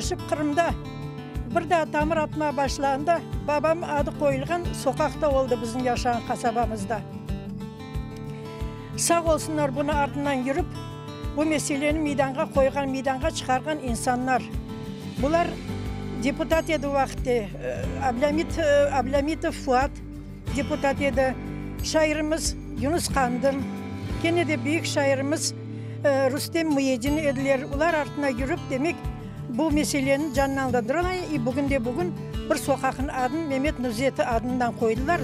birleşip Kırım'da bir de tamir atma başlandı. Babam adı koyulgan sokakta oldu bizim yaşayan kasabamızda. Sağ olsunlar bunu ardından yürüp bu meseleni meydana koygan, meydana çıkargan insanlar. Bunlar deputat edi vakti. Ablamitov Fuat deputat edi. Şairimiz Yunus Kandın. Gene de büyük şairimiz Rüsten müyecini ediler. Ular ardına yürüp demek bu meseleni canlandırdılar. Bugün de bugün bir sokakın adını Mehmet Nüzeti adından koydular.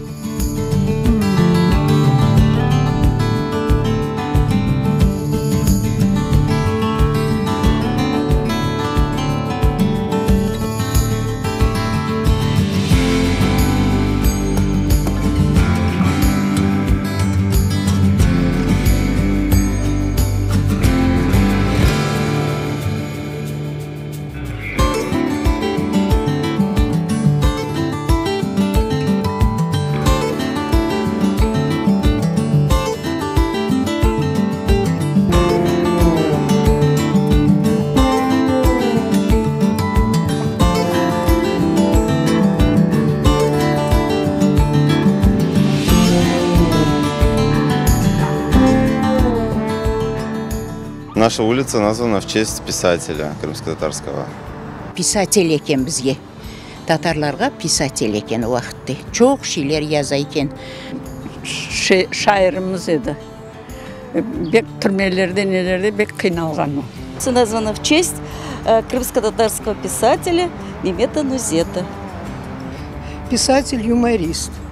Наша улица названа в честь писателя крымско-татарского. Писатель екен бізге. Татарларға писатель екен уақытты. Чоқ шилер яза екен. Шайырымыз еді. Бек түрмелерде, нелерде бек қиналған. Названа в честь крымско-татарского писателя Мемета Нузета. Писатель-юморист.